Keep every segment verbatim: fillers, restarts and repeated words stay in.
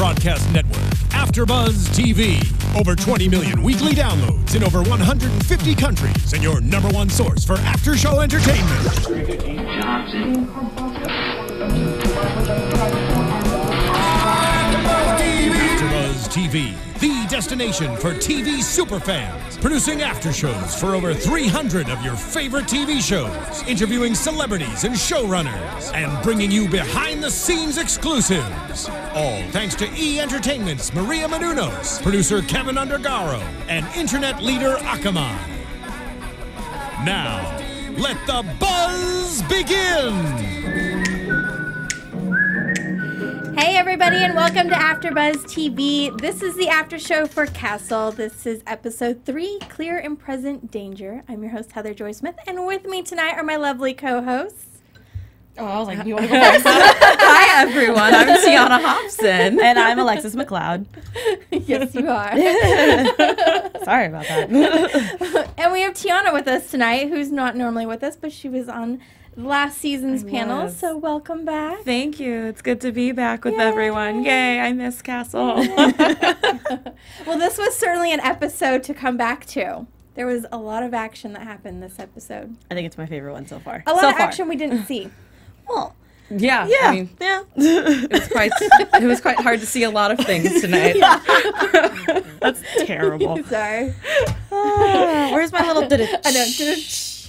broadcast network, AfterBuzz T V. Over twenty million weekly downloads in over one hundred fifty countries, and your number one source for after-show entertainment. T V, the destination for T V superfans, producing aftershows for over three hundred of your favorite T V shows, interviewing celebrities and showrunners, and bringing you behind-the-scenes exclusives. All thanks to E! Entertainment's Maria Menounos, producer Kevin Undergaro, and internet leader Akamai. Now, let the buzz begin! Hey everybody, and welcome to AfterBuzz T V. This is the after show for Castle. This is episode three, Clear and Present Danger. I'm your host, Heather Joy Smith, and with me tonight are my lovely co-hosts. Oh, I was like, you want to go next? Hi everyone, I'm Tiana Hobson. And I'm Alexis McLeod. Yes, you are. Sorry about that. And we have Tiana with us tonight, who's not normally with us, but she was on last season's panel, so welcome back. Thank you. It's good to be back with Yay. everyone. Yay, I miss Castle. Well, this was certainly an episode to come back to. There was a lot of action that happened this episode. I think it's my favorite one so far. A lot so of far. action we didn't see. Well, yeah. Yeah. I mean, yeah. It was quite it was quite hard to see a lot of things tonight. Yeah. That's terrible. Sorry. Oh, where's my little da-da-ch? I know.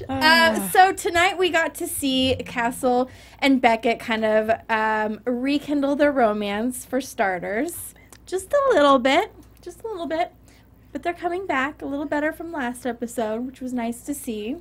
Uh, so tonight we got to see Castle and Beckett kind of um, rekindle their romance, for starters. Just a little bit. Just a little bit. But they're coming back a little better from last episode, which was nice to see.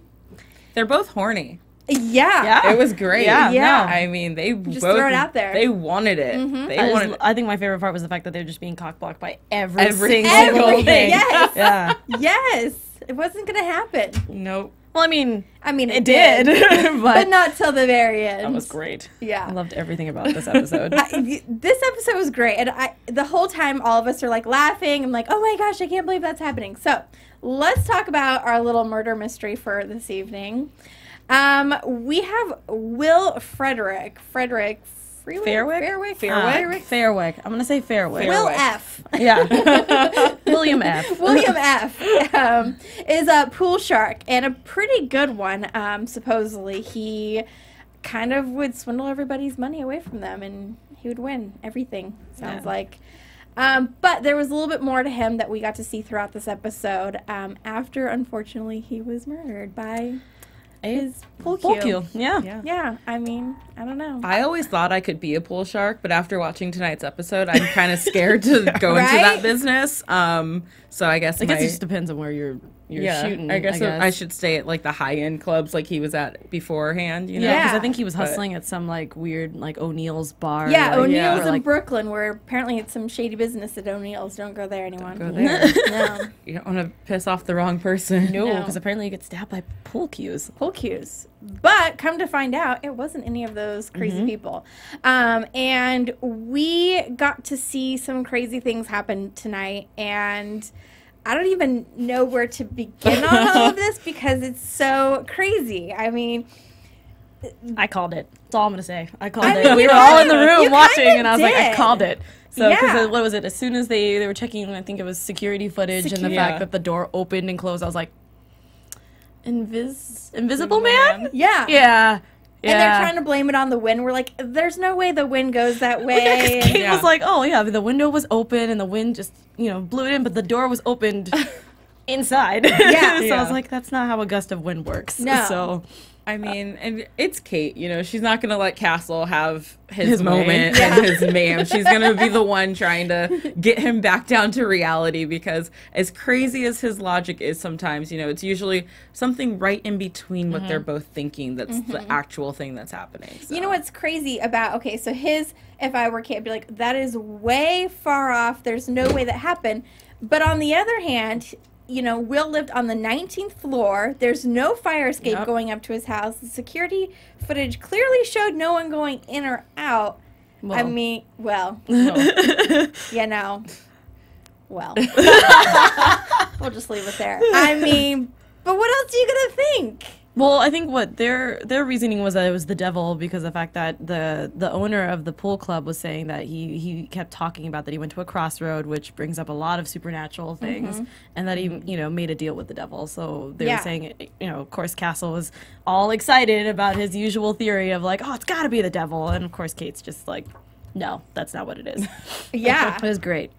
They're both horny. Yeah. Yeah. It was great. Yeah. yeah. No, I mean, they just both, throw it out there. They wanted it. Mm-hmm. They I, wanted just, it. I think my favorite part was the fact that they were just being cock-blocked by every, every single every, thing. Yes. Yeah. Yes. It wasn't going to happen. Nope. Well, I mean, I mean, it, it did, did but, but not till the very end. That was great. Yeah, I loved everything about this episode. I, this episode was great, and I the whole time all of us are like laughing. I'm like, oh my gosh, I can't believe that's happening. So, let's talk about our little murder mystery for this evening. Um, we have Will Frederick, Frederick. Freewick? Fairwick? Fairwick? Fairwick? Fairwick. I'm going to say Fairwick. Will F. Yeah. William F. William F. Um, is a pool shark, and a pretty good one, um, supposedly. He kind of would swindle everybody's money away from them, and he would win everything, sounds yeah. like. Um, but there was a little bit more to him that we got to see throughout this episode um, after, unfortunately, he was murdered by... Is pool cue. Yeah. yeah. Yeah. I mean, I don't know. I always thought I could be a pool shark, but after watching tonight's episode, I'm kind of scared to go right? into that business. Um, so I guess I guess it just depends on where you're you're yeah, shooting. I guess I, guess. I should stay at like the high end clubs like he was at beforehand, you know? Yeah, because I think he was hustling but, at some like weird like O'Neil's bar. Yeah, O'Neil's yeah. in like, Brooklyn, where apparently it's some shady business at O'Neil's. Don't go there, anyone. Don't go there. No. You don't want to piss off the wrong person. No, because no. apparently you get stabbed by pool cues. Pool cues. But come to find out, it wasn't any of those crazy mm-hmm. people. Um, and we got to see some crazy things happen tonight, and I don't even know where to begin on all of this because it's so crazy. I mean... I called it. That's all I'm going to say. I called I it. Mean, we were all in the room watching, and I was did. like, I called it. So, yeah. what was it? As soon as they, they were checking, I think it was security footage Secu and the yeah. fact that the door opened and closed, I was like, Invis Invisible man? man? Yeah. Yeah. Yeah. And they're trying to blame it on the wind. We're like, there's no way the wind goes that way. Yeah, Kate yeah. was like, oh, yeah, the window was open, and the wind just, you know, blew it in, but the door was opened inside. Yeah. So yeah. I was like, that's not how a gust of wind works. No. So, I mean, and it's Kate, you know, she's not going to let Castle have his, his moment yeah. and his ma'am. She's going to be the one trying to get him back down to reality, because as crazy as his logic is sometimes, you know, it's usually something right in between what mm-hmm. they're both thinking that's mm-hmm. the actual thing that's happening. So. You know what's crazy about, okay, so his, if I were Kate, I'd be like, that is way far off. There's no way that happened. But on the other hand... You know, Will lived on the nineteenth floor. There's no fire escape yep. going up to his house. The security footage clearly showed no one going in or out. Well. I mean, well, well. you know, well. We'll just leave it there. I mean, but what else are you going to think? Well, I think what their their reasoning was that it was the devil, because the fact that the the owner of the pool club was saying that he he kept talking about that he went to a crossroad, which brings up a lot of supernatural things, mm-hmm. and that he you know made a deal with the devil. So they yeah. were saying, you know, of course Castle was all excited about his usual theory of like, oh, it's got to be the devil, and of course Kate's just like, no, that's not what it is. Yeah, it was great.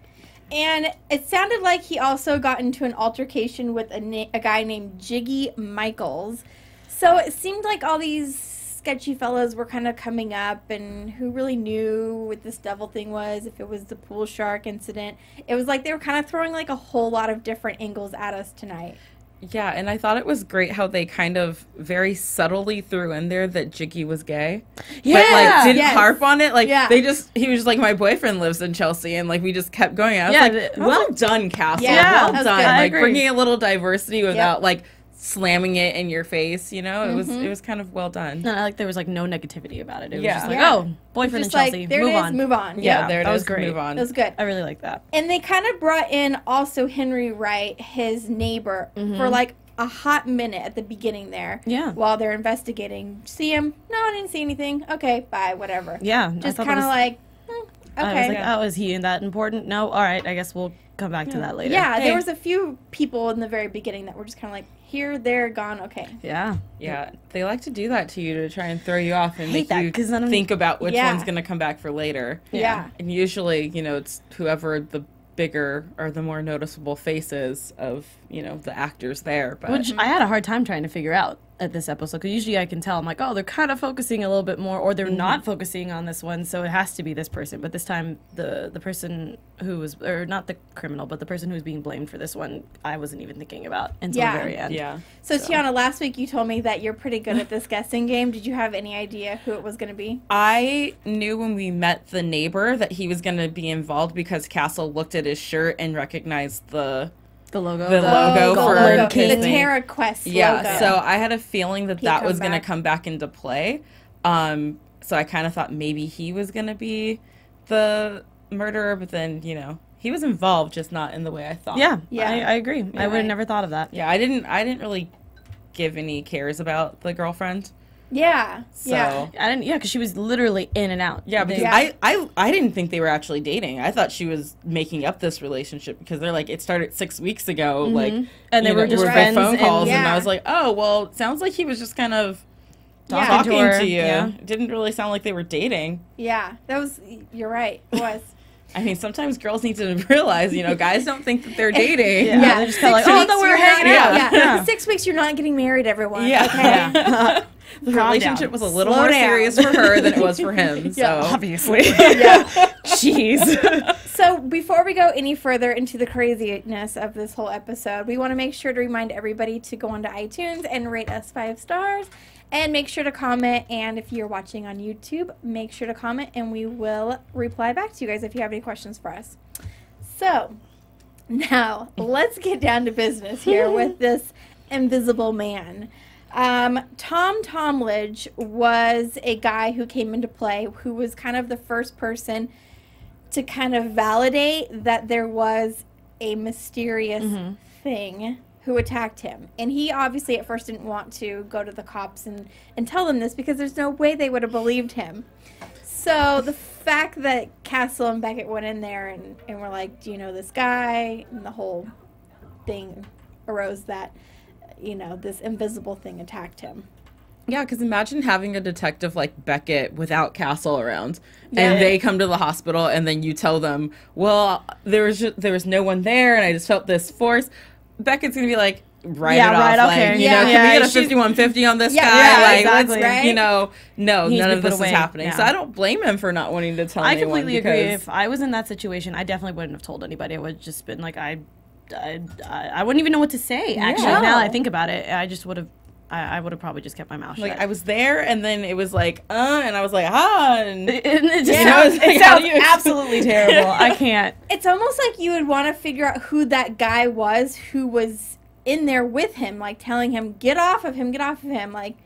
And it sounded like he also got into an altercation with a, a guy named Jiggy Michaels. So it seemed like all these sketchy fellows were kind of coming up, and who really knew what this devil thing was, if it was the pool shark incident. It was like they were kind of throwing like a whole lot of different angles at us tonight. Yeah, and I thought it was great how they kind of very subtly threw in there that Jiggy was gay. Yeah, but, like, didn't yes. harp on it. Like, yeah. they just, he was just like, my boyfriend lives in Chelsea, and, like, we just kept going. I was yeah, like, well done, Castle. Yeah, well done. Good. Like, bringing a little diversity without, yep. like, slamming it in your face, you know? It mm-hmm. was it was kind of well done. No, I like there was, like, no negativity about it. It yeah. was just like, yeah. oh, boyfriend in Chelsea, like, there move it is, on. move on. Yeah, yeah there it that is, was great. move on. It was good. I really like that. And they kind of brought in also Henry Wright, his neighbor, mm-hmm. for, like, a hot minute at the beginning there. Yeah. While they're investigating. See him? No, I didn't see anything. Okay, bye, whatever. Yeah. Just kind of like, mm, okay. I was like, yeah. oh, is he that important? No? All right, I guess we'll come back yeah. to that later. Yeah, hey. there was a few people in the very beginning that were just kind of like, here, there, gone, okay. Yeah, yeah. They like to do that to you to try and throw you off and make that, you think about which yeah. one's going to come back for later. Yeah. yeah. And usually, you know, it's whoever the bigger or the more noticeable faces of, you know, the actors there. But Which I had a hard time trying to figure out at this episode, because usually I can tell. I'm like, oh, they're kind of focusing a little bit more, or they're mm-hmm. not focusing on this one, so it has to be this person. But this time, the, the person who was, or not the criminal, but the person who was being blamed for this one, I wasn't even thinking about until yeah. the very end. Yeah. So, so, Tiana, last week you told me that you're pretty good at this guessing game. Did you have any idea who it was going to be? I knew when we met the neighbor that he was going to be involved, because Castle looked at his shirt and recognized the... The logo. The, the logo, logo for logo. The Terra Quest yeah, logo. Yeah, so I had a feeling that He'd that was going to come back into play. Um, so I kind of thought maybe he was going to be the murderer, but then, you know, he was involved, just not in the way I thought. Yeah, yeah, I, I agree. You're I would have right. never thought of that. Yeah, I didn't I didn't really give any cares about the girlfriend. Yeah. So. Yeah. I didn't. Yeah, because she was literally in and out. Yeah, because yeah. I, I, I didn't think they were actually dating. I thought she was making up this relationship, because they're like, it started six weeks ago, mm-hmm. like, and they were know, just friends. Phone calls, and, yeah. and I was like, oh, well, it sounds like he was just kind of yeah. talking to, to you. Yeah. It didn't really sound like they were dating. Yeah, that was. You're right. It was. I mean, sometimes girls need to realize, you know, guys don't think that they're dating. Yeah, yeah. They're just kind of like, oh, I thought we were hanging out. Yeah. Yeah. Yeah. Six weeks, you're not getting married, everyone. Yeah. Okay. Yeah. The Calm relationship down. was a little Slow more down. serious for her than it was for him. yeah. So obviously. yeah. Jeez. So before we go any further into the craziness of this whole episode, we want to make sure to remind everybody to go onto iTunes and rate us five stars. And make sure to comment, and if you're watching on YouTube, make sure to comment, and we will reply back to you guys if you have any questions for us. So, now, let's get down to business here with this invisible man. Um, Tom Tomlidge was a guy who came into play, who was kind of the first person to kind of validate that there was a mysterious mm-hmm. thing who attacked him. And he obviously at first didn't want to go to the cops and, and tell them this, because there's no way they would have believed him. So the fact that Castle and Beckett went in there and, and were like, do you know this guy? And the whole thing arose that, you know, this invisible thing attacked him. Yeah, because imagine having a detective like Beckett without Castle around, yeah. and they come to the hospital, and then you tell them, well, there was, just, there was no one there, and I just felt this force. Beckett's going to be like, write yeah, it off. Right, like, okay. you yeah, know, yeah, can we get a fifty-one fifty on this yeah, guy? Yeah, like, exactly. Let's, right? You know, no, He's none of this away. is happening. Yeah. So I don't blame him for not wanting to tell I anyone. I completely agree. If I was in that situation, I definitely wouldn't have told anybody. I would have just been like, I, I, I wouldn't even know what to say, actually, yeah. now I think about it. I just would have. I, I would have probably just kept my mouth shut. Like, I was there, and then it was like, uh, and I was like, ah. And it, and it just yeah, sounds, it like, sounds absolutely terrible. I can't. It's almost like you would want to figure out who that guy was who was in there with him, like telling him, get off of him, get off of him. Like,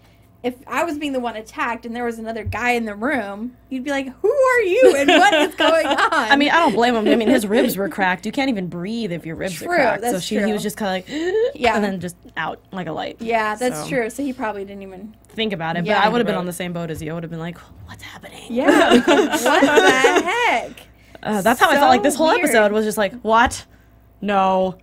if I was being the one attacked and there was another guy in the room, you'd be like, who are you and what is going on? I mean, I don't blame him. I mean, his ribs were cracked. You can't even breathe if your ribs true, are cracked. That's so she, true. He was just kind of like, yeah. and then just out like a light. Yeah, that's so. true. So he probably didn't even think about it. Yeah, but I would have been on the same boat as you. I would have been like, what's happening? Yeah. What the heck? Uh, that's how so I felt like this whole weird. episode was just like, what? No.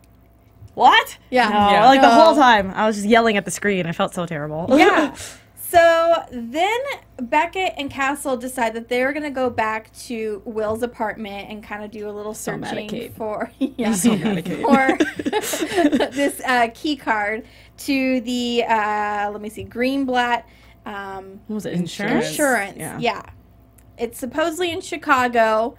What? Yeah. No. yeah. Like no. the whole time. I was just yelling at the screen. I felt so terrible. Yeah. So then Beckett and Castle decide that they're going to go back to Will's apartment and kind of do a little so searching for, yeah, so for this uh, key card to the, uh, let me see, Greenblatt. Um, what was it? Insurance? Insurance, yeah. yeah. It's supposedly in Chicago,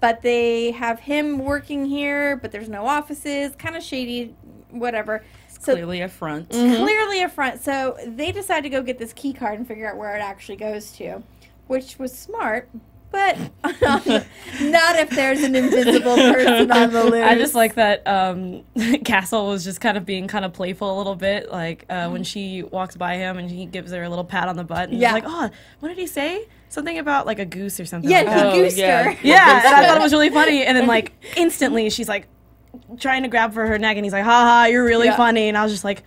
but they have him working here, but there's no offices, kind of shady, whatever. So clearly a front. Mm-hmm. Clearly a front. So they decide to go get this key card and figure out where it actually goes to, which was smart, but not if there's an invisible person on the loose. I just like that um, Castle was just kind of being kind of playful a little bit, like uh, mm-hmm. when she walks by him and he gives her a little pat on the butt, and yeah. he's like, oh, what did he say? Something about, like, a goose or something. Yeah, like that. He goosed oh, yeah. her. Yeah, and I thought it was really funny, and then, like, instantly she's, like, trying to grab for her neck, and he's like, ha ha, you're really yeah. funny. And I was just like,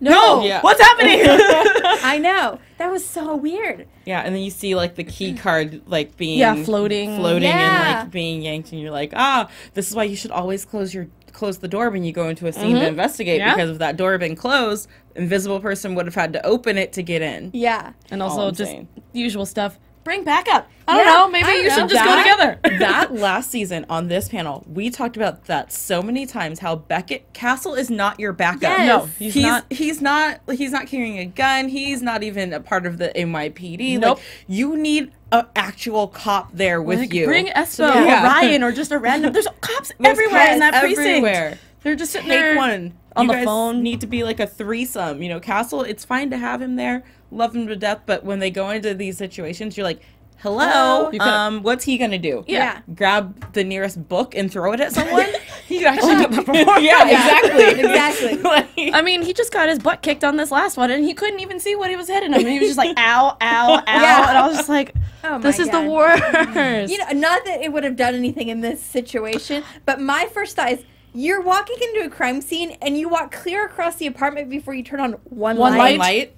no, no. Yeah. what's happening? I know. That was so weird. Yeah, and then you see, like, the key card, like, being yeah, floating, floating yeah. and, like, being yanked, and you're like, ah, this is why you should always close your close the door when you go into a scene mm-hmm. to investigate, yeah. because if that door had been closed, invisible person would have had to open it to get in. Yeah. And also just saying. usual stuff. Bring backup. I yeah, don't know. Maybe don't you know. should just that, go together. That last season on this panel, we talked about that so many times. How Beckett Castle is not your backup. Yes. No, he's, he's not. He's not. He's not carrying a gun. He's not even a part of the N Y P D. Nope. Like, you need an actual cop there with like, you. Bring Espo yeah. or Ryan or just a random. There's cops there's everywhere cops in that precinct. Everywhere. They're just sitting Take there one. on you the guys phone. Need to be like a threesome. You know, Castle. It's fine to have him there. Love him to death, but when they go into these situations, you're like, hello, you um, what's he gonna do? Yeah. yeah. Grab the nearest book and throw it at someone? He could actually do that before. Yeah, exactly. exactly. Like, I mean, he just got his butt kicked on this last one, and he couldn't even see what he was hitting him. And he was just like, ow, ow, ow. Yeah. And I was just like, oh, this is God. the worst. You know, not that it would have done anything in this situation, but my first thought is, you're walking into a crime scene, and you walk clear across the apartment before you turn on one, one light. One light?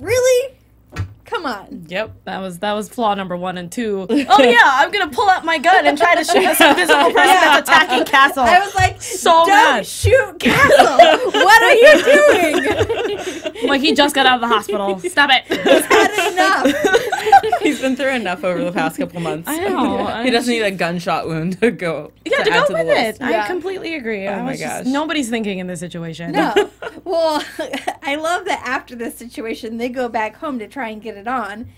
Really? Come on. Yep. That was that was flaw number one and two. Oh yeah, I'm gonna pull out my gun and try to shoot this invisible person yeah. that's attacking Castle. I was like, so don't mad. shoot Castle. What are you doing? Like, he just got out of the hospital. Stop it. He's had enough. He's been through enough over the past couple months. I know. I he doesn't need a gunshot wound to go. Yeah, to, to go to with the it. Yeah. I completely agree. Oh I my gosh. Just, nobody's thinking in this situation. No. Well, I love that after this situation, they go back home to try and get it on,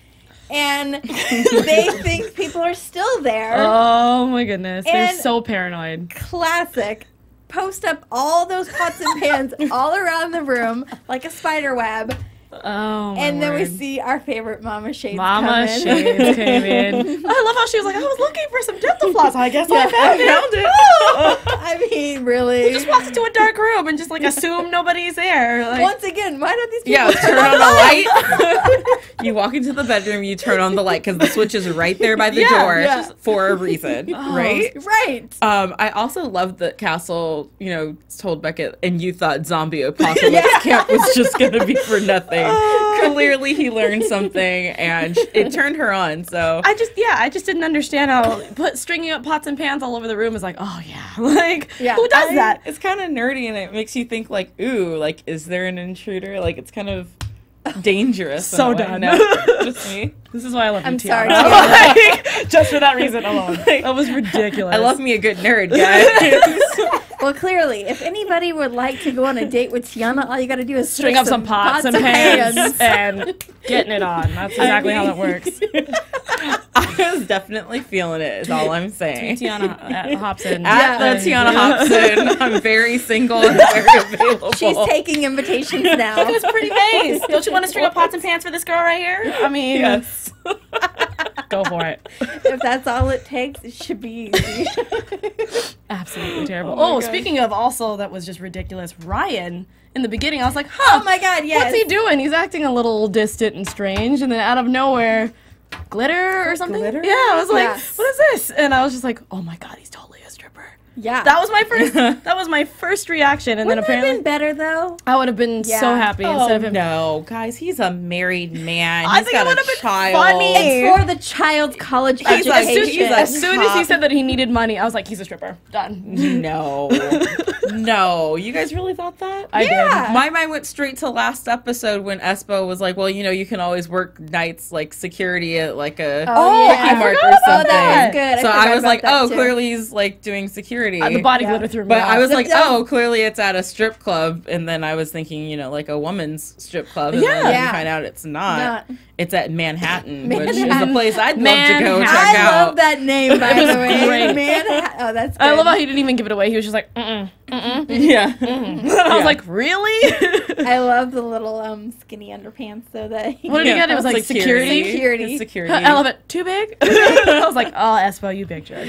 and they think people are still there. Oh my goodness, and they're so paranoid. Classic. Post up all those pots and pans all around the room like a spider web. Oh, my and then word. we see our favorite Mama Shades. Mama Shades came in. I love how she was like, I was looking for some dental floss. I guess yeah, I found, I found it. Oh. I mean, really. You just walked into a dark room and just like assume nobody's there. Like, once again, why don't these people yeah, turn on the light? You walk into the bedroom, you turn on the light because the switch is right there by the yeah, door yeah. for a reason, oh, right? Right. Um, I also loved that Castle, you know, told Beckett, and you thought zombie apocalypse yeah. camp was just gonna be for nothing. Uh, Clearly he learned something, and it turned her on. So I just, yeah, I just didn't understand how put stringing up pots and pans all over the room is like, oh yeah, like yeah, who does I, that? It's kind of nerdy, and it makes you think like, ooh, like is there an intruder? Like it's kind of dangerous. So done. No, just me. This is why I love you, Tiana. I'm sorry. Like, just for that reason alone. Like, that was ridiculous. I love me a good nerd, guys. Well, clearly, if anybody would like to go on a date with Tiana, all you got to do is string up some, some pots, pots and pans and getting it on. That's exactly I mean, how that works. I was definitely feeling it, is all I'm saying. Tiana Hobson. At yeah. the Tiana Hobson. I'm very single and very available. She's taking invitations now. Look at this pretty face. Don't you want to string up pots and pans for this girl right here? I mean, yes. Go for it. If that's all it takes, it should be easy. Absolutely terrible. Oh, oh speaking of also that was just ridiculous, Ryan in the beginning, I was like, huh, oh my God, yes. What's he doing? He's acting a little distant and strange, and then out of nowhere, glitter or something? Glitter? Yeah, I was like, yes. What is this? And I was just like, oh my God, he's totally a stripper. Yeah. That was my first that was my first reaction, and Wouldn't then apparently have been better though. I would have been yeah. so happy oh, instead of him. No, guys, he's a married man. I he's think got it would have been child. funny. It's for the child's college he's education. Like, he's like, as soon as he said that he needed money, I was like, he's a stripper. Done. No. No. You guys really thought that? I yeah. did. My mind went straight to last episode when Espo was like, well, you know, you can always work nights like security at like a oh, cookie yeah. mart or something. Oh, that was good. So I, I was like, oh, too. clearly he's like doing security. Uh, the body yeah. glitter through me. But I was like, oh, clearly it's at a strip club. And then I was thinking, you know, like a woman's strip club. And yeah. then yeah. you find out it's not. not. It's at Manhattan, Manhattan, which is the place I'd Manhattan. love to go check out. I love that name, by the way. Manhattan. Oh, that's good. I love how he didn't even give it away. He was just like, mm-mm, mm-mm. Yeah. Mm-mm. Yeah. I was like, really? I love the little um, skinny underpants, though. That he what did he get? It was like security. Security. Security. I love it. Too big? I was like, oh, Espo, you big jerk.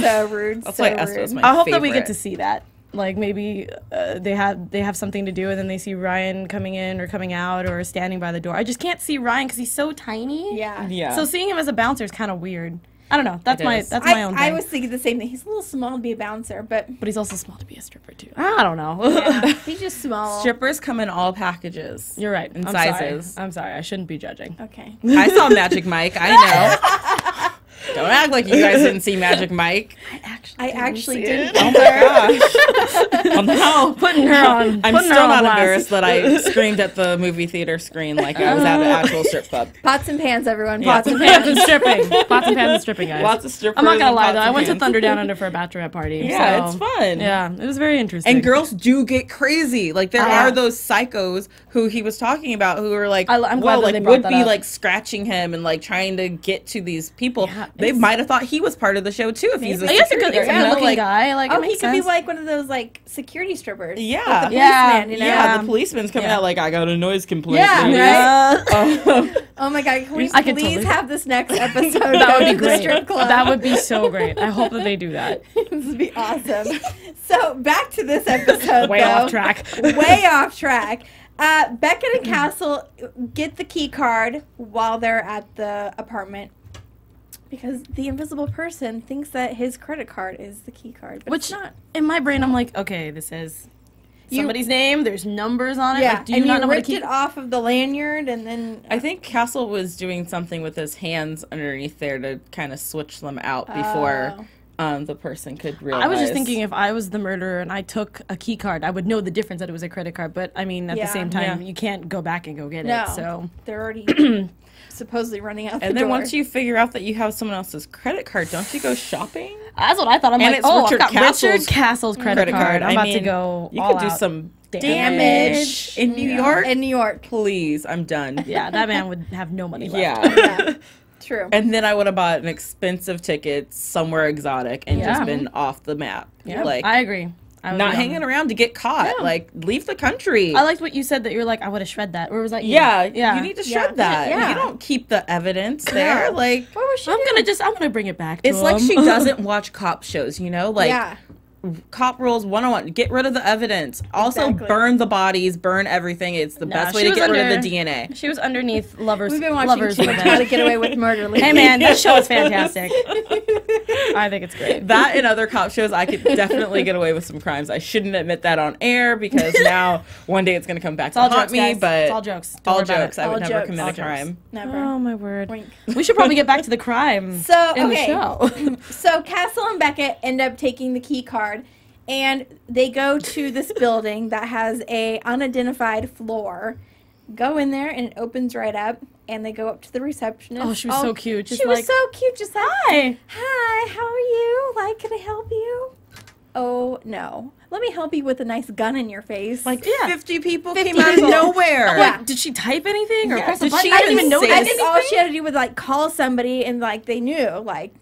So rude. That's so why Espo is my I hope favorite. That we get to see that. Like, maybe uh, they have they have something to do, and then they see Ryan coming in or coming out or standing by the door. I just can't see Ryan because he's so tiny. Yeah. Yeah. So seeing him as a bouncer is kind of weird. I don't know. That's it my is. that's I, my own thing. I was thinking the same thing. He's a little small to be a bouncer, but... But he's also small to be a stripper, too. I don't know. Yeah, he's just small. Strippers come in all packages. You're right. And I'm sizes. Sorry. I'm sorry. I shouldn't be judging. Okay. I saw Magic Mike. I know. Don't act like you guys didn't see Magic Mike. I actually I didn't. Actually didn't. Oh, my gosh. I'm now putting her on. I'm still not embarrassed that I screamed at the movie theater screen like I was at an actual strip club. Pots and pans, everyone. Yeah. Pots and pans and stripping. Pots and pans and stripping, guys. Lots of strippers. I'm not going to lie, though. I went to Thunder Down Under for a bachelorette party. Yeah, so. It's fun. Yeah, it was very interesting. And girls do get crazy. Like, there uh, are those psychos who he was talking about who are like, I, I'm well, glad like, would be up. like scratching him and like trying to get to these people. Yeah. They might have thought he was part of the show, too, if he's a I guess a good looking like, guy. Like, oh, he could sense. be like one of those, like, security strippers. Yeah. With the yeah. You know? Yeah, the policeman's coming yeah. out like, I got a noise complaint. Yeah, right? Uh, oh, my God. Can we I please totally have this next episode that would be great. Strip club? That would be so great. I hope that they do that. This would be awesome. So, back to this episode, Way though. off track. Way off track. Uh, Beckett and Castle get the key card while they're at the apartment. Because the invisible person thinks that his credit card is the key card. But Which, it's not. In my brain, I'm like, okay, this is somebody's you, name. There's numbers on it. Yeah, like, do you and not you know ripped it off of the lanyard, and then... Uh, I think Castle was doing something with his hands underneath there to kind of switch them out before... Uh, Um, the person could realize. I was just thinking if I was the murderer and I took a key card, I would know the difference that it was a credit card. But, I mean, at yeah, the same time, yeah. you can't go back and go get no, it. So they're already supposedly running out and the And then door. Once you figure out that you have someone else's credit card, don't you go shopping? That's what I thought. I'm and like, oh, Richard I've got Castle's Richard Castle's credit, credit card. card. I'm I about mean, to go You all could do out. some... Damage. Damage. In New yeah. York? In New York. Please, I'm done. Yeah, that man would have no money left. Yeah. yeah. True. And then I would have bought an expensive ticket somewhere exotic and yeah. just been off the map. Yeah, like I agree. I not hanging around to get caught. Yeah. Like, leave the country. I liked what you said that you were like, I would have shred that. Or was that you? Yeah, yeah. You need to shred yeah. that. Yeah. You don't keep the evidence there. Yeah. Like, what was she I'm going to just, I'm going to bring it back to It's him. Like she doesn't watch cop shows, you know? Like. Yeah. Cop rules one oh one. Get rid of the evidence. Also, exactly. burn the bodies. Burn everything. It's the no, best way to get under, rid of the D N A. She was underneath lovers. We've been watching How to Get Away with Murder. Lately. Hey man, this show is fantastic. I think it's great. That and other cop shows, I could definitely get away with some crimes. I shouldn't admit that on air because now one day it's going to come back to haunt jokes, me. Guys. But it's all jokes. Don't all jokes. I would all never jokes. commit all a jokes. crime. Never. Oh my word. Wink. We should probably get back to the crime. So in okay. the show. So Castle and Beckett end up taking the key card. And they go to this building that has a unidentified floor. Go in there, and it opens right up. And they go up to the receptionist. Oh, she was oh, so cute. Just she like, was so cute. Just like, hi. Hi, how are you? Like, can I help you? Oh, no. Let me help you with a nice gun in your face. Like, yeah. fifty people fifty came out people. of nowhere. Oh, yeah. Did she type anything? Or yeah. press a button? She I didn't even notice. I think all she had to do was, like, call somebody, and, like, they knew, like...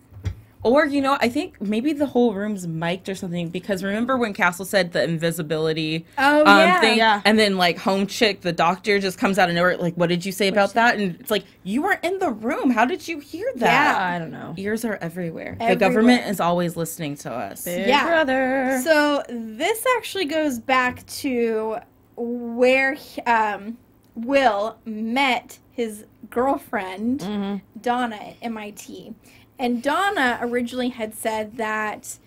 Or, you know, I think maybe the whole room's mic'd or something, because remember when Castle said the invisibility oh, um, yeah. thing? Yeah. And then, like, Home Chick, the doctor, just comes out of nowhere, like, what did you say what about that? And it's like, you were in the room. How did you hear that? Yeah, I don't know. Ears are everywhere. everywhere. The government is always listening to us. Big yeah. brother. So this actually goes back to where he, um, Will met his girlfriend, mm-hmm. Donna, at M I T. And Donna originally had said that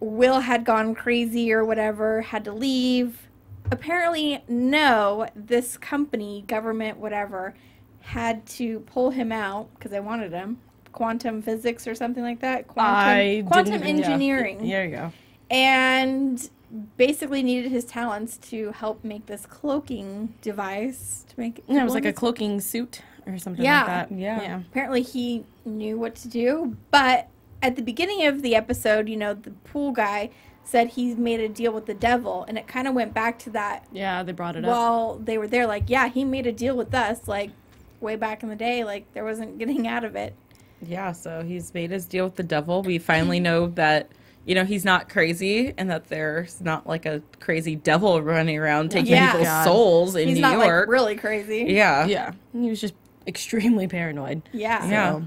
Will had gone crazy or whatever, had to leave. Apparently, no, this company, government, whatever, had to pull him out because they wanted him. Quantum physics or something like that. Quantum, I quantum engineering. Yeah. There you go. And basically needed his talents to help make this cloaking device to make it. Yeah, it was like a cloaking suit or something yeah. like that. Yeah. Yeah. Apparently he knew what to do, but at the beginning of the episode, you know, the pool guy said he made a deal with the devil, and it kind of went back to that. Yeah, they brought it up while they were there. Like, yeah, he made a deal with us, like way back in the day. Like there wasn't getting out of it. Yeah, so he's made his deal with the devil. We finally know that, you know, he's not crazy and that there's not like a crazy devil running around taking yeah. people's God. souls in he's New not, York. Like, really crazy. Yeah. Yeah. He was just extremely paranoid. Yeah. So. Yeah.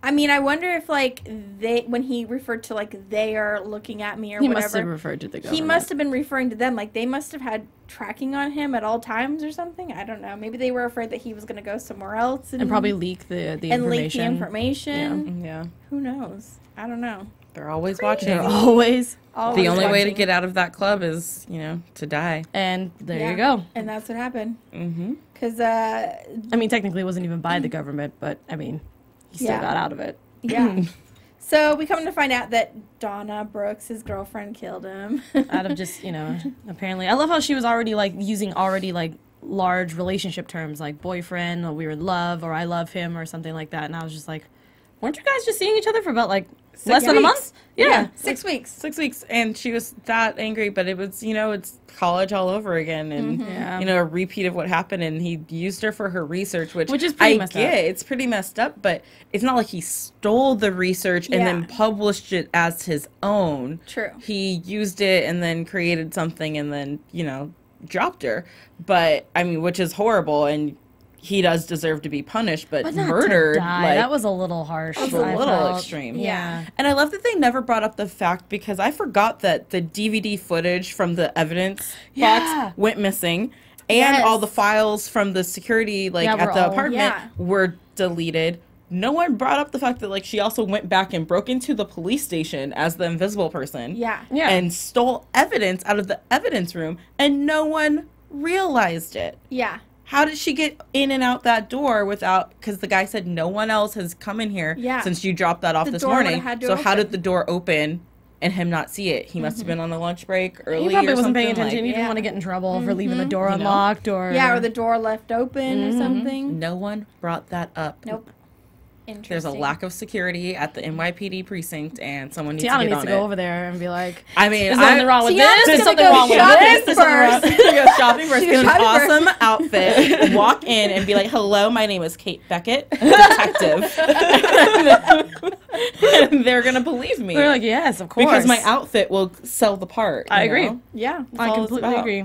I mean, I wonder if like they, when he referred to like they are looking at me or he whatever. He must have referred to the government. He must have been referring to them. Like they must have had tracking on him at all times or something. I don't know. Maybe they were afraid that he was going to go somewhere else and, and probably leak the the and information. And leak the information. Yeah. Yeah. Who knows? I don't know. They're always watching. They're always. always. The only watching. way to get out of that club is, you know, to die. And there yeah. you go. And that's what happened. Mm-hmm. Because uh, I mean, technically, it wasn't even by the government, but I mean. He still yeah. got out of it. Yeah. So we come to find out that Donna Brooks, his girlfriend, killed him. Out of just, you know, apparently. I love how she was already, like, using already, like, large relationship terms, like boyfriend, or we were in love, or I love him, or something like that. And I was just like, weren't you guys just seeing each other for about, like, six less yeah. than a month? Yeah. yeah. Six like, weeks. Six weeks. And she was that angry, but it was, you know, it's college all over again. And, mm-hmm. yeah. you know, a repeat of what happened. And he used her for her research, which, which is pretty I messed get. Up. It's pretty messed up, but it's not like he stole the research yeah. and then published it as his own. True. He used it and then created something and then, you know, dropped her. But, I mean, which is horrible. And he does deserve to be punished, but, but murdered. Like, that was a little harsh. That was a I little felt. extreme. Yeah. And I love that they never brought up the fact, because I forgot that the D V D footage from the evidence yeah. box went missing, and yes. all the files from the security, like yeah, at the all, apartment, yeah. were deleted. No one brought up the fact that, like, she also went back and broke into the police station as the invisible person. Yeah. Yeah. And stole evidence out of the evidence room, and no one realized it. Yeah. How did she get in and out that door without, because the guy said no one else has come in here yeah. since you dropped that off the this morning. So open. How did the door open and him not see it? He mm-hmm. must have been on a lunch break early or something. He probably wasn't paying attention. Like, he didn't yeah. want to get in trouble mm-hmm. for leaving the door unlocked you know. or. Yeah, or the door left open mm-hmm. or something. No one brought that up. Nope. Interesting. There's a lack of security at the N Y P D precinct, and someone needs Tiana to get needs on to it. go over there and be like, I mean, there's nothing wrong with Tiana's this. There's something go wrong with this. There's something wrong. Go shopping first. Get an awesome first. outfit. Walk in and be like, hello, my name is Kate Beckett, detective. And they're going to believe me. They're like, yes, of course. Because my outfit will sell the part. I agree. Know? Yeah. That's I completely agree.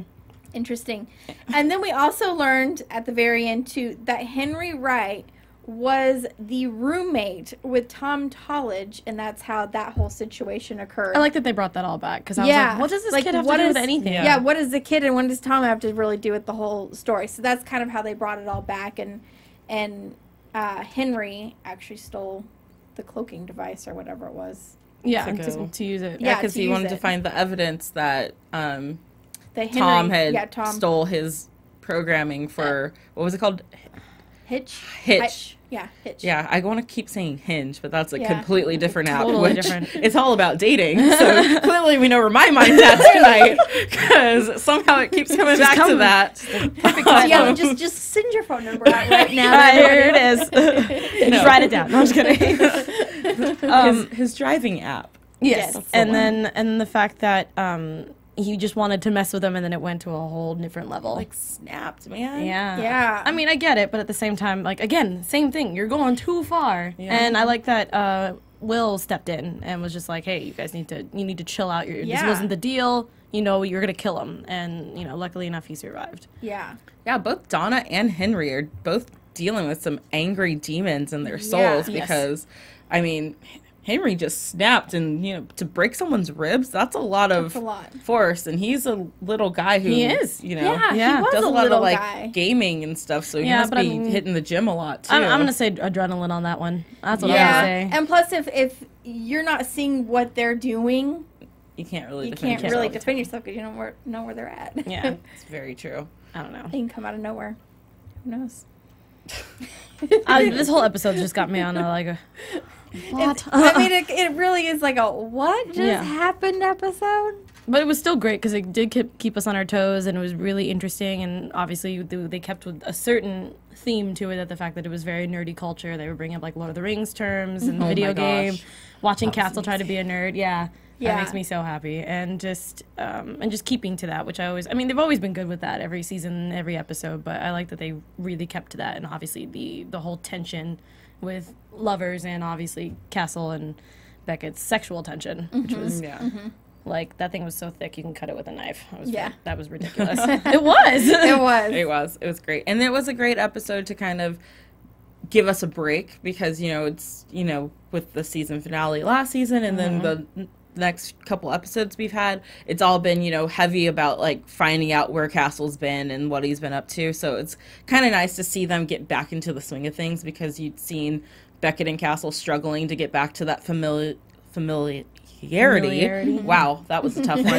Interesting. And then we also learned at the very end, too, that Henry Wright was the roommate with Tom Tomlidge, and that's how that whole situation occurred. I like that they brought that all back, because I yeah. was like, what does this like, kid have to do is, with anything? Yeah. yeah, what is the kid and what does Tom have to really do with the whole story? So that's kind of how they brought it all back, and and uh, Henry actually stole the cloaking device or whatever it was. Yeah, to, to use it. Yeah, because yeah, he wanted it. to find the evidence that um, the Henry, Tom had yeah, Tom. stole his programming for, yeah. what was it called? Hitch? Hitch. I, yeah, Hitch. Yeah, I want to keep saying Hinge, but that's a yeah. completely different app. Totally which different. It's all about dating, so clearly we know where my mind's at tonight, because somehow it keeps coming just back come, to that. Perfect time. Yeah, um, just, just send your phone number out right now. Yeah, here it is. No. Write it down. No, I'm just kidding. um, his, his driving app. Yes. yes. And the then and the fact that... Um, he just wanted to mess with them, and then it went to a whole different level. Like, snapped, man. Yeah. Yeah. I mean, I get it, but at the same time, like, again, same thing. You're going too far. Yeah. And I like that uh, Will stepped in and was just like, hey, you guys need to, you need to chill out. You're, yeah. This wasn't the deal. You know, you're going to kill him. And, you know, luckily enough, he survived. Yeah. Yeah, both Donna and Henry are both dealing with some angry demons in their souls yeah. because, yes. I mean... Henry just snapped, and you know, to break someone's ribs, that's a lot of a lot. force. And he's a little guy who he is, you know, yeah, yeah. He was does a, a lot of like guy. gaming and stuff. So he yeah, must be I mean, hitting the gym a lot too. I'm, I'm gonna say adrenaline on that one. That's what yeah. I'm gonna say. And plus, if if you're not seeing what they're doing, you can't really you defend can't yourself. really defend yourself because you don't know where, know where they're at. Yeah, it's very true. I don't know. They can come out of nowhere. Who knows? I, this whole episode just got me on a, like a. What? I mean, it, it really is like a what just yeah. happened episode. But it was still great because it did keep, keep us on our toes, and it was really interesting. And obviously, they kept with a certain theme to it, that the fact that it was very nerdy culture. They were bringing up like Lord of the Rings terms and the oh video game, watching Castle amazing. try to be a nerd. Yeah, yeah, that makes me so happy. And just um, and just keeping to that, which I always. I mean, they've always been good with that every season, every episode. But I like that they really kept to that, and obviously the the whole tension with lovers and obviously Castle and Beckett's sexual tension, mm-hmm. which was yeah. mm-hmm. like that thing was so thick you can cut it with a knife. I was yeah, re- that was ridiculous. It was. It was. It was. It was great, and it was a great episode to kind of give us a break because you know it's you know with the season finale last season and mm-hmm. then the next couple episodes we've had, it's all been you know heavy about like finding out where Castle's been and what he's been up to. So it's kind of nice to see them get back into the swing of things because you'd seen Beckett and Castle struggling to get back to that familiar familiarity. familiarity. Wow, that was a tough one.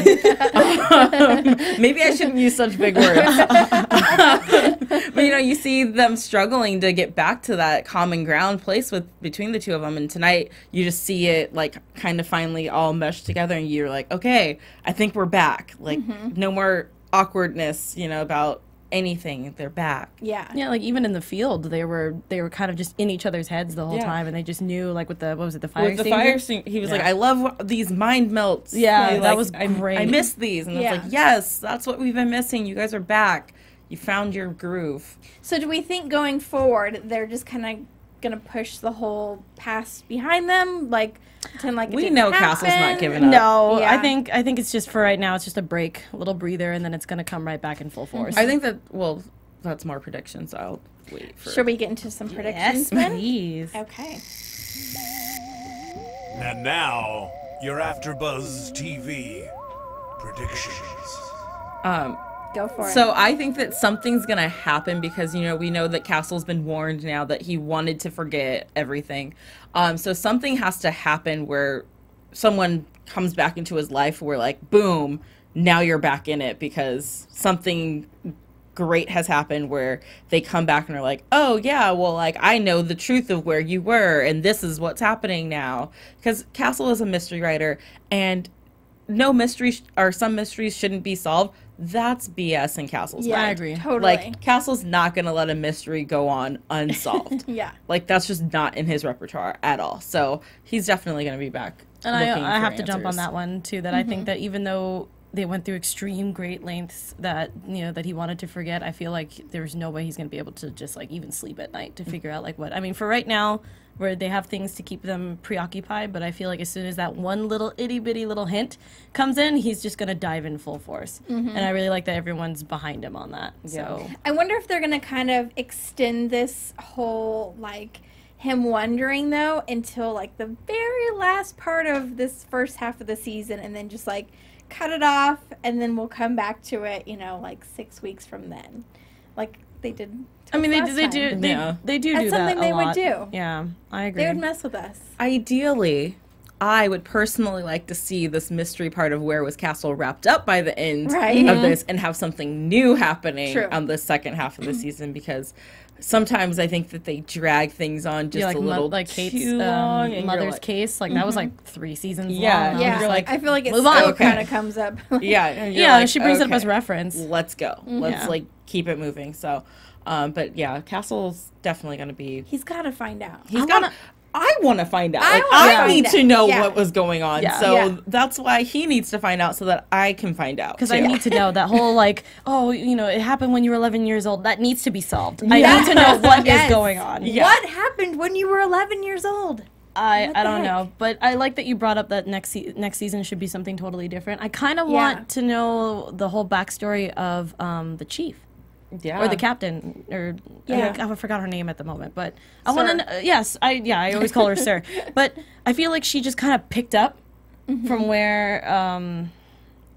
um, maybe I shouldn't use such big words. But you know, you see them struggling to get back to that common ground place with between the two of them, and tonight you just see it like kind of finally all meshed together, and you're like, okay, I think we're back. Like mm-hmm. no more awkwardness, you know, about anything. They're back. Yeah. Yeah, like even in the field, they were they were kind of just in each other's heads the whole yeah. time, and they just knew like with the what was it the fire with the extinguisher? fire extinguisher. He was yeah. like, I love these mind melts. Yeah, yeah that like, was great. I, I miss these, and yeah. it's like, yes, that's what we've been missing. You guys are back. You found your groove. So do we think going forward they're just kind of gonna push the whole past behind them, like pretend like it we know happen. Castle's not giving up. No, yeah. I think I think it's just for right now. It's just a break, a little breather, and then it's gonna come right back in full force. I think that. Well, that's more predictions. I'll wait. For Should we get into some predictions? Yes, please. Okay. And now your AfterBuzz T V predictions. Um. Go for it. So I think that something's going to happen because, you know, we know that Castle's been warned now that he wanted to forget everything. Um, so something has to happen where someone comes back into his life where, like, boom, now you're back in it because something great has happened where they come back and are like, oh, yeah, well, like, I know the truth of where you were and this is what's happening now. Because Castle is a mystery writer and no mystery or some mysteries shouldn't be solved. That's B S in Castle's yeah, mind. I agree. Totally. Like, Castle's not going to let a mystery go on unsolved. Yeah. Like, that's just not in his repertoire at all. So, he's definitely going to be back. And I, I have answers. to jump on that one, too, that mm-hmm. I think that even though they went through extreme great lengths that, you know, that he wanted to forget, I feel like there's no way he's going to be able to just, like, even sleep at night to figure mm-hmm. out, like, what. I mean, for right now, where they have things to keep them preoccupied, but I feel like as soon as that one little itty-bitty little hint comes in, he's just going to dive in full force. Mm-hmm. And I really like that everyone's behind him on that. Yeah. So I wonder if they're going to kind of extend this whole, like, him wondering, though, until, like, the very last part of this first half of the season, and then just, like, cut it off, and then we'll come back to it, you know, like, six weeks from then. Like, they did. I mean, they do, they do. They, yeah. they do. That's do something that they lot. would do. Yeah, I agree. They would mess with us. Ideally, I would personally like to see this mystery part of where was Castle wrapped up by the end right. of this, and have something new happening True. on the second half of the season because sometimes I think that they drag things on just yeah, like a little mo- like Kate's, too long. Um, and mother's like, case, like mm-hmm. that was like three seasons yeah, long. Yeah, yeah. Like, I feel like it still okay. kind of comes up. Like, yeah, yeah. Like, she brings okay. it up as reference. Let's go. Mm-hmm. Let's yeah. like keep it moving. So. Um, but yeah, Castle's definitely going to be. He's got to find out. He's got. I want to find out. I, like, I need out. to know yeah. what was going on. Yeah. So yeah. that's why he needs to find out so that I can find out. Because I need to know that whole like, oh, you know, it happened when you were eleven years old. That needs to be solved. Yes. I need to know what yes. is going on. Yeah. What happened when you were eleven years old? I, I don't heck? know, but I like that you brought up that next se- next season should be something totally different. I kind of yeah. want to know the whole backstory of um, the chief. Yeah. Or the captain, or yeah. I, I forgot her name at the moment, but I want to. Uh, yes, I yeah, I always call her Sir. But I feel like she just kind of picked up mm-hmm. from where. Um,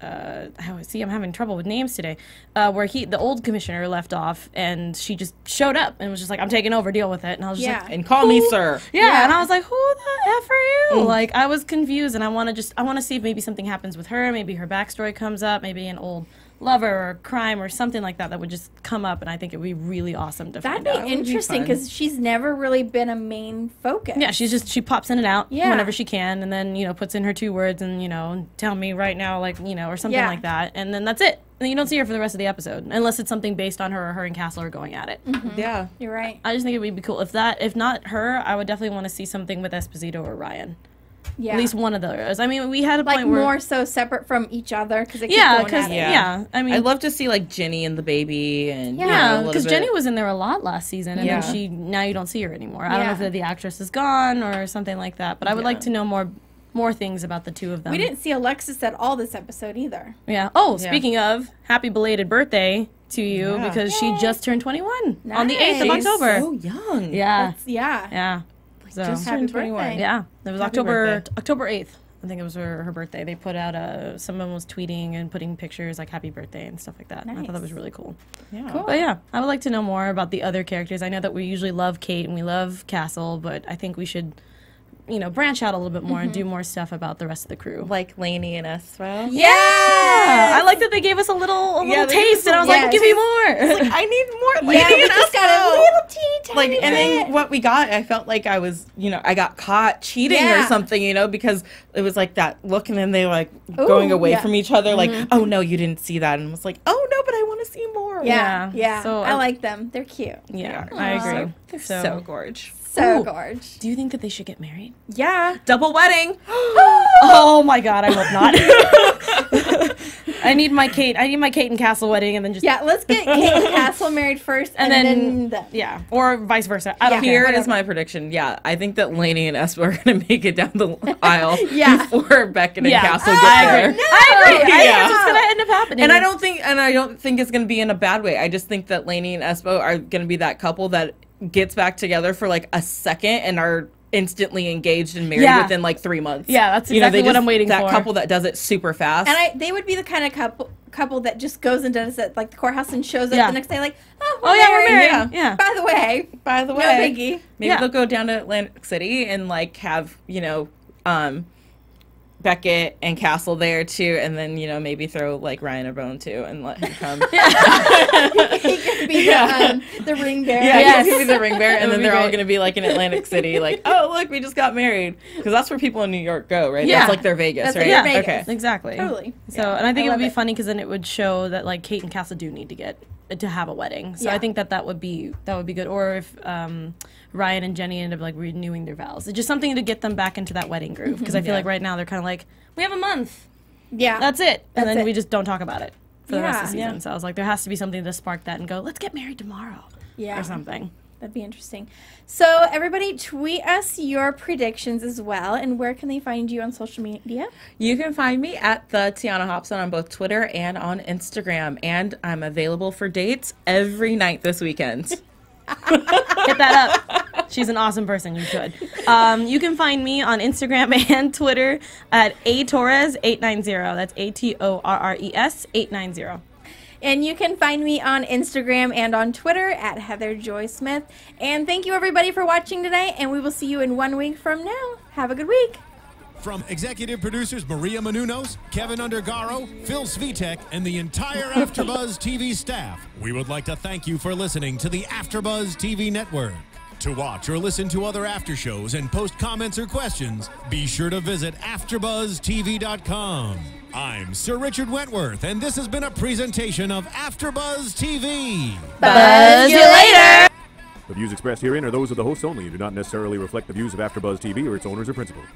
uh, I see, I'm having trouble with names today. Uh, where he, the old commissioner, left off, and she just showed up and was just like, "I'm taking over, deal with it." And I was just yeah. like, "And call Ooh. me Sir." Yeah, yeah, and I was like, "Who the f are you?" Mm. Like, I was confused, and I want to just, I want to see if maybe something happens with her, maybe her backstory comes up, maybe an old lover or crime or something like that that would just come up, and I think it would be really awesome to That'd find out. That'd be interesting because she's never really been a main focus. Yeah, she's just, she pops in and out yeah. whenever she can, and then, you know, puts in her two words and, you know, tell me right now, like, you know, or something yeah. like that, and then that's it. And you don't see her for the rest of the episode unless it's something based on her or her and Castle are going at it. Mm-hmm. Yeah. You're right. I just think it would be cool. If that, if not her, I would definitely want to see something with Esposito or Ryan. Yeah. At least one of those. I mean, we had a like point where... Like, more so separate from each other, because it kept yeah, going at yeah. yeah, I mean... I'd love to see, like, Jenny and the baby, and... Yeah, because you know, Jenny was in there a lot last season, and yeah. then she... Now you don't see her anymore. I yeah. don't know if the actress is gone or something like that, but I would yeah. like to know more... more things about the two of them. We didn't see Alexis at all this episode either. Yeah. Oh, yeah. Speaking of, happy belated birthday to you yeah. because Yay. she just turned twenty-one nice. on the eighth of October. So young. Yeah. That's, yeah. Yeah. So. Just turned twenty-one. Yeah. It was happy October October eighth. I think it was her, her birthday. They put out a, someone was tweeting and putting pictures like happy birthday and stuff like that. Nice. I thought that was really cool. Yeah. Cool. But yeah, I would like to know more about the other characters. I know that we usually love Kate and we love Castle, but I think we should, you know, branch out a little bit more mm-hmm. and do more stuff about the rest of the crew. Like Lainey and Esra. Yeah! I like that they gave us a little a yeah, little taste, and I was yes. like, give me more. Like, I need more Lainey yeah, and Esra. Got a little teeny tiny like, bit. And then what we got, I felt like I was, you know, I got caught cheating yeah. or something, you know, because it was like that look, and then they were like Ooh, going away yeah. from each other, mm-hmm. like, oh no, you didn't see that. And I was like, oh no, but I want to see more. Yeah, yeah. yeah. So, I, I like them. They're cute. Yeah, yeah. I agree. So, they're so, so gorgeous. So gorge. Do you think that they should get married? Yeah. Double wedding. Oh my God, I hope not. I need my Kate. I need my Kate and Castle wedding, and then just yeah. Let's get Kate and Castle married first, and, and then, then the yeah, or vice versa. I don't yeah, Here whatever. is my prediction. Yeah, I think that Lainey and Esra are gonna make it down the aisle yeah. before Beckett and yeah. Castle oh, get there. No. I agree. I yeah. think it's gonna end up happening. And I don't think, and I don't think it's gonna be in a bad way. I just think that Lainey and Esra are gonna be that couple that gets back together for like a second and are instantly engaged and married yeah. within like three months. Yeah, that's exactly you know, they just, what I'm waiting that for. That couple that does it super fast. And I, they would be the kind of couple couple that just goes and does it like the courthouse and shows up yeah. the next day like, oh, we're oh yeah, married. we're married. Yeah. yeah. By the way, by the way, no biggie. Maybe yeah. they'll go down to Atlantic City and like have you know. um Beckett and Castle there too, and then you know maybe throw like Ryan a bone too and let him come. he, he could be yeah. the, um, the ring bearer. Yeah, yes. he could be the ring bearer, and then they're great. all gonna be like in Atlantic City, like, oh look, we just got married, because that's where people in New York go, right? Yeah. That's like their Vegas, that's right? Like yeah, Vegas. Okay, exactly, totally. So, yeah. and I think I it would be it. funny because then it would show that like Kate and Castle do need to get to have a wedding. So yeah. I think that that would be that would be good. Or if um, Ryan and Jenny end up like renewing their vows, it's just something to get them back into that wedding groove. Because I feel yeah. like right now they're kind of like, we have a month. Yeah, that's it. And that's then it. we just don't talk about it for yeah. the rest of the season. Yeah. So I was like, there has to be something to spark that and go, let's get married tomorrow. Yeah, or something. That'd be interesting. So everybody, tweet us your predictions as well. And where can they find you on social media? You can find me at the Tiana Hobson on both Twitter and on Instagram. And I'm available for dates every night this weekend. Hit that up. She's an awesome person. You should. Um, you can find me on Instagram and Twitter at A Torres eight ninety. That's A T O R R E S eight ninety. And you can find me on Instagram and on Twitter at Heather Joy Smith. And thank you, everybody, for watching today. And we will see you in one week from now. Have a good week. From executive producers Maria Menounos, Kevin Undergaro, Phil Svitek, and the entire AfterBuzz T V staff, we would like to thank you for listening to the AfterBuzz T V network. To watch or listen to other after shows and post comments or questions, be sure to visit after buzz T V dot com. I'm Sir Richard Wentworth, and this has been a presentation of AfterBuzz T V. Buzz you later! The views expressed herein are those of the hosts only and do not necessarily reflect the views of AfterBuzz T V or its owners or principals.